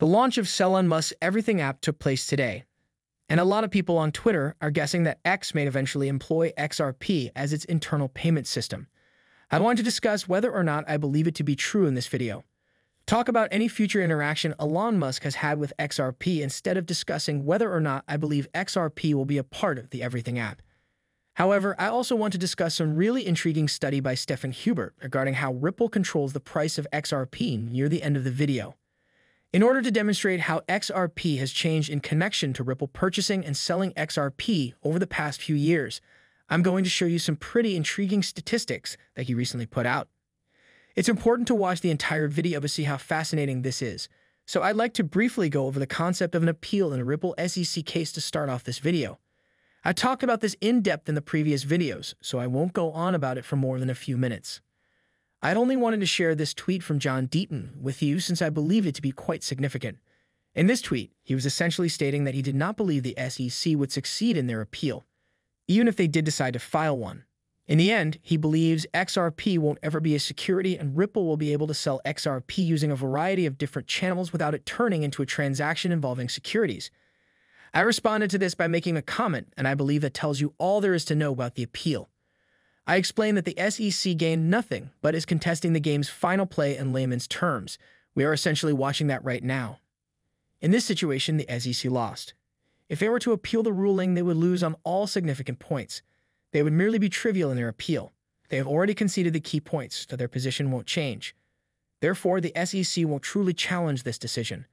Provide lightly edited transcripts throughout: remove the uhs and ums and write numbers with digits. The launch of Elon Musk's Everything app took place today, and a lot of people on Twitter are guessing that X may eventually employ XRP as its internal payment system. I want to discuss whether or not I believe it to be true in this video, talk about any future interaction Elon Musk has had with XRP instead of discussing whether or not I believe XRP will be a part of the Everything app. However, I also want to discuss some really intriguing study by Stefan Hubert regarding how Ripple controls the price of XRP near the end of the video, in order to demonstrate how XRP has changed in connection to Ripple purchasing and selling XRP over the past few years. I'm going to show you some pretty intriguing statistics that he recently put out. It's important to watch the entire video to see how fascinating this is, so I'd like to briefly go over the concept of an appeal in a Ripple SEC case to start off this video. I talked about this in depth in the previous videos, so I won't go on about it for more than a few minutes. I'd only wanted to share this tweet from John Deaton with you since I believe it to be quite significant. In this tweet, he was essentially stating that he did not believe the SEC would succeed in their appeal, even if they did decide to file one. In the end, he believes XRP won't ever be a security and Ripple will be able to sell XRP using a variety of different channels without it turning into a transaction involving securities. I responded to this by making a comment, and I believe that tells you all there is to know about the appeal. I explained that the SEC gained nothing, but is contesting the game's final play in layman's terms. We are essentially watching that right now. In this situation, the SEC lost. If they were to appeal the ruling, they would lose on all significant points. They would merely be trivial in their appeal. They have already conceded the key points, so their position won't change. Therefore, the SEC won't truly challenge this decision.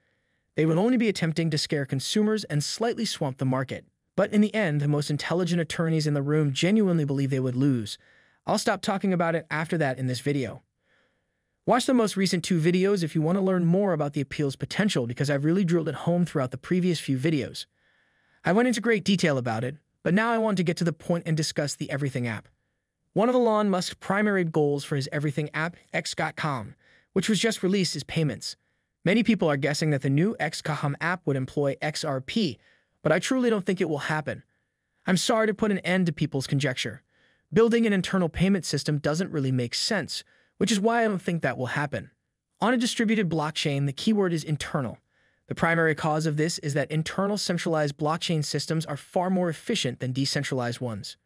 They would only be attempting to scare consumers and slightly swamp the market. But in the end, the most intelligent attorneys in the room genuinely believe they would lose. I'll stop talking about it after that in this video. Watch the most recent two videos if you want to learn more about the appeal's potential, because I've really drilled it home throughout the previous few videos. I went into great detail about it, but now I want to get to the point and discuss the Everything app. One of Elon Musk's primary goals for his Everything app, X.com, which was just released, is payments. Many people are guessing that the new X.com app would employ XRP, but I truly don't think it will happen. I'm sorry to put an end to people's conjecture. Building an internal payment system doesn't really make sense, which is why I don't think that will happen. On a distributed blockchain, the keyword is internal. The primary cause of this is that internal centralized blockchain systems are far more efficient than decentralized ones.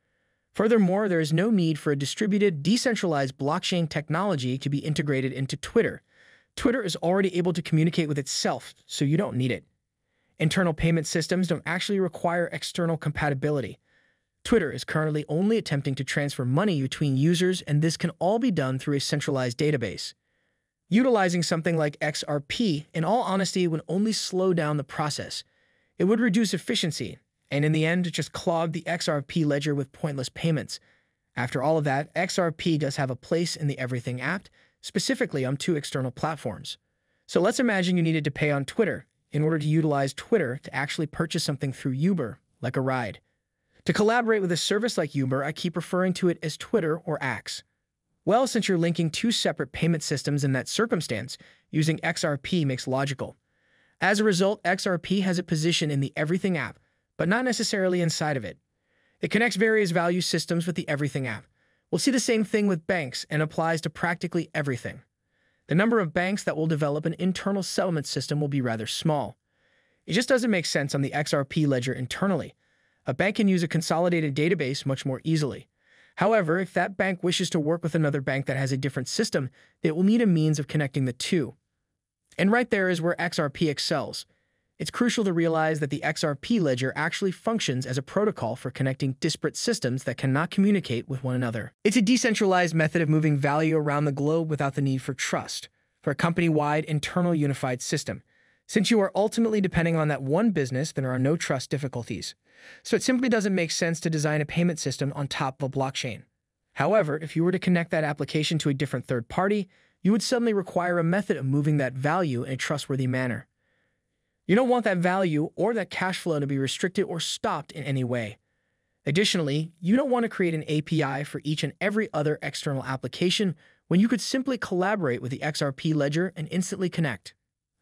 Furthermore, there is no need for a distributed, decentralized blockchain technology to be integrated into Twitter. Twitter is already able to communicate with itself, so you don't need it. Internal payment systems don't actually require external compatibility. Twitter is currently only attempting to transfer money between users, and this can all be done through a centralized database. Utilizing something like XRP, in all honesty, would only slow down the process. It would reduce efficiency, and in the end, just clog the XRP ledger with pointless payments. After all of that, XRP does have a place in the Everything app, specifically on two external platforms. So let's imagine you needed to pay on Twitter, in order to utilize Twitter to actually purchase something through Uber, like a ride. To collaborate with a service like Uber, I keep referring to it as Twitter or X. Well, since you're linking two separate payment systems in that circumstance, using XRP makes logical. As a result, XRP has a position in the Everything app, but not necessarily inside of it. It connects various value systems with the Everything app. We'll see the same thing with banks and applies to practically everything. The number of banks that will develop an internal settlement system will be rather small. It just doesn't make sense on the XRP ledger internally. A bank can use a consolidated database much more easily. However, if that bank wishes to work with another bank that has a different system, it will need a means of connecting the two. And right there is where XRP excels. It's crucial to realize that the XRP ledger actually functions as a protocol for connecting disparate systems that cannot communicate with one another. It's a decentralized method of moving value around the globe without the need for trust, for a company-wide internal unified system. Since you are ultimately depending on that one business, there are no trust difficulties. So it simply doesn't make sense to design a payment system on top of a blockchain. However, if you were to connect that application to a different third party, you would suddenly require a method of moving that value in a trustworthy manner. You don't want that value or that cash flow to be restricted or stopped in any way. Additionally, you don't want to create an API for each and every other external application when you could simply collaborate with the XRP ledger and instantly connect.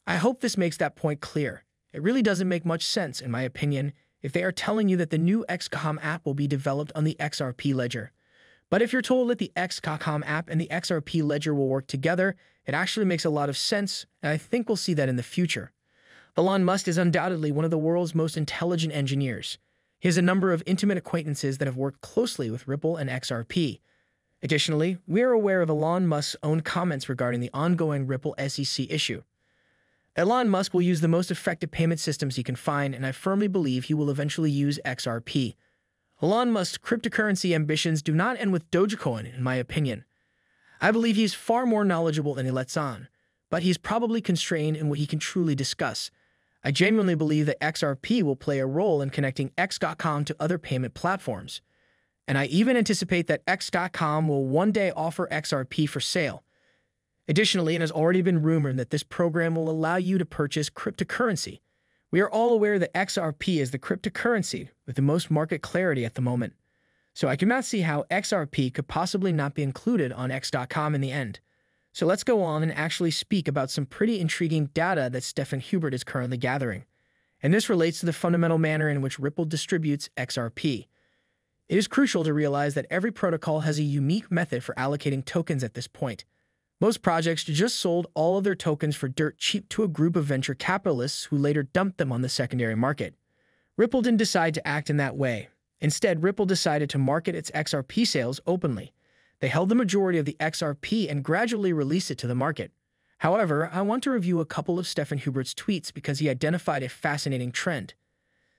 I hope this makes that point clear. It really doesn't make much sense, in my opinion, if they are telling you that the new XCOM app will be developed on the XRP ledger. But if you're told that the XCOM app and the XRP ledger will work together, it actually makes a lot of sense, and I think we'll see that in the future. Elon Musk is undoubtedly one of the world's most intelligent engineers. He has a number of intimate acquaintances that have worked closely with Ripple and XRP. Additionally, we are aware of Elon Musk's own comments regarding the ongoing Ripple SEC issue. Elon Musk will use the most effective payment systems he can find, and I firmly believe he will eventually use XRP. Elon Musk's cryptocurrency ambitions do not end with Dogecoin, in my opinion. I believe he's far more knowledgeable than he lets on, but he's probably constrained in what he can truly discuss. I genuinely believe that XRP will play a role in connecting X.com to other payment platforms. And I even anticipate that X.com will one day offer XRP for sale. Additionally, it has already been rumored that this program will allow you to purchase cryptocurrency. We are all aware that XRP is the cryptocurrency with the most market clarity at the moment. So I cannot see how XRP could possibly not be included on X.com in the end. So let's go on and actually speak about some pretty intriguing data that Stefan Hubert is currently gathering. And this relates to the fundamental manner in which Ripple distributes XRP. It is crucial to realize that every protocol has a unique method for allocating tokens at this point. Most projects just sold all of their tokens for dirt cheap to a group of venture capitalists who later dumped them on the secondary market. Ripple didn't decide to act in that way. Instead, Ripple decided to market its XRP sales openly. They held the majority of the XRP and gradually released it to the market. However, I want to review a couple of Stefan Hubert's tweets because he identified a fascinating trend.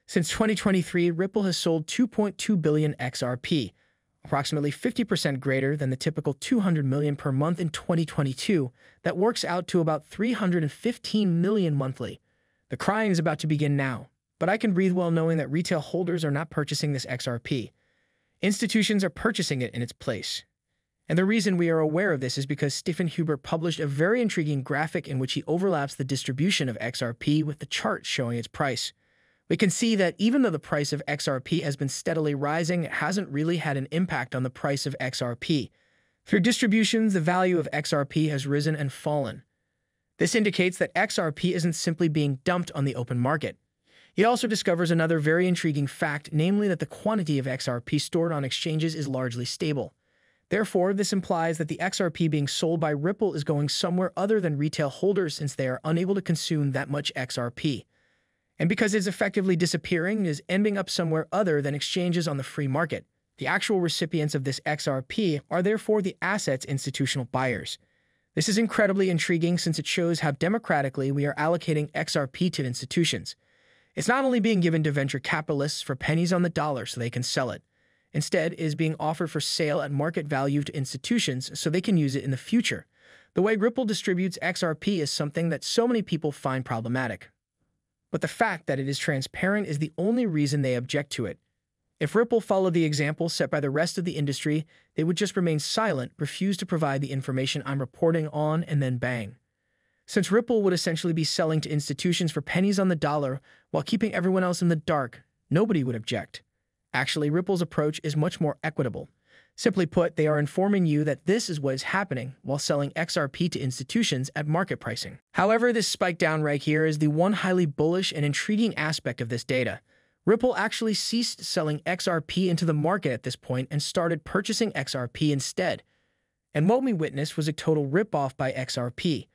Since 2023, Ripple has sold 2.2 billion XRP, approximately 50% greater than the typical 200 million per month in 2022 that works out to about 315 million monthly. The crying is about to begin now, but I can breathe well knowing that retail holders are not purchasing this XRP. Institutions are purchasing it in its place. And the reason we are aware of this is because Stefan Hubert published a very intriguing graphic in which he overlaps the distribution of XRP with the chart showing its price. We can see that even though the price of XRP has been steadily rising, it hasn't really had an impact on the price of XRP. Through distributions, the value of XRP has risen and fallen. This indicates that XRP isn't simply being dumped on the open market. He also discovers another very intriguing fact, namely that the quantity of XRP stored on exchanges is largely stable. Therefore, this implies that the XRP being sold by Ripple is going somewhere other than retail holders since they are unable to consume that much XRP. And because it's effectively disappearing, it is ending up somewhere other than exchanges on the free market. The actual recipients of this XRP are therefore the assets institutional buyers. This is incredibly intriguing since it shows how democratically we are allocating XRP to institutions. It's not only being given to venture capitalists for pennies on the dollar so they can sell it. Instead, it is being offered for sale at market value to institutions so they can use it in the future. The way Ripple distributes XRP is something that so many people find problematic. But the fact that it is transparent is the only reason they object to it. If Ripple followed the example set by the rest of the industry, they would just remain silent, refuse to provide the information I'm reporting on, and then bang. Since Ripple would essentially be selling to institutions for pennies on the dollar while keeping everyone else in the dark, nobody would object. Actually, Ripple's approach is much more equitable. Simply put, they are informing you that this is what is happening while selling XRP to institutions at market pricing. However, this spike down right here is the one highly bullish and intriguing aspect of this data. Ripple actually ceased selling XRP into the market at this point and started purchasing XRP instead. And what we witnessed was a total ripoff by XRP.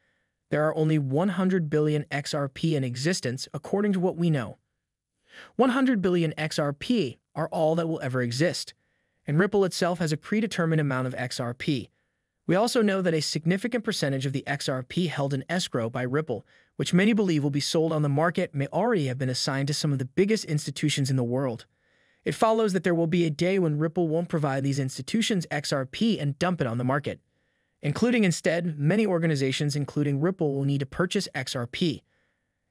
There are only 100 billion XRP in existence, according to what we know. 100 billion XRP are all that will ever exist. And Ripple itself has a predetermined amount of XRP. We also know that a significant percentage of the XRP held in escrow by Ripple, which many believe will be sold on the market, may already have been assigned to some of the biggest institutions in the world. It follows that there will be a day when Ripple won't provide these institutions XRP and dump it on the market. Including instead, many organizations, including Ripple, will need to purchase XRP.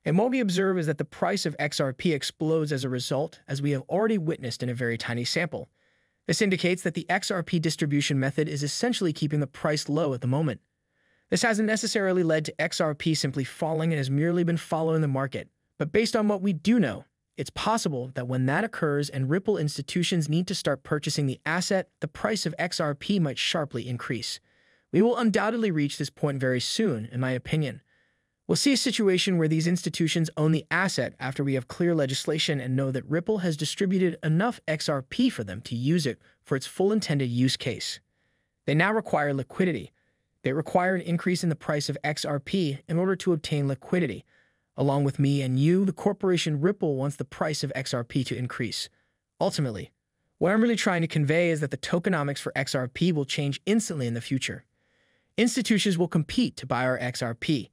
And what we observe is that the price of XRP explodes as a result, as we have already witnessed in a very tiny sample. This indicates that the XRP distribution method is essentially keeping the price low at the moment. This hasn't necessarily led to XRP simply falling and has merely been following the market. But based on what we do know, it's possible that when that occurs and Ripple institutions need to start purchasing the asset, the price of XRP might sharply increase. We will undoubtedly reach this point very soon, in my opinion. We'll see a situation where these institutions own the asset after we have clear legislation and know that Ripple has distributed enough XRP for them to use it for its full intended use case. They now require liquidity. They require an increase in the price of XRP in order to obtain liquidity. Along with me and you, the corporation Ripple wants the price of XRP to increase. Ultimately, what I'm really trying to convey is that the tokenomics for XRP will change instantly in the future. Institutions will compete to buy our XRP.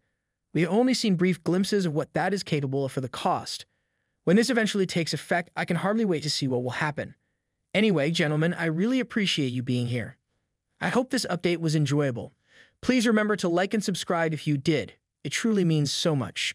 We have only seen brief glimpses of what that is capable of for the cost. When this eventually takes effect, I can hardly wait to see what will happen. Anyway, gentlemen, I really appreciate you being here. I hope this update was enjoyable. Please remember to like and subscribe if you did. It truly means so much.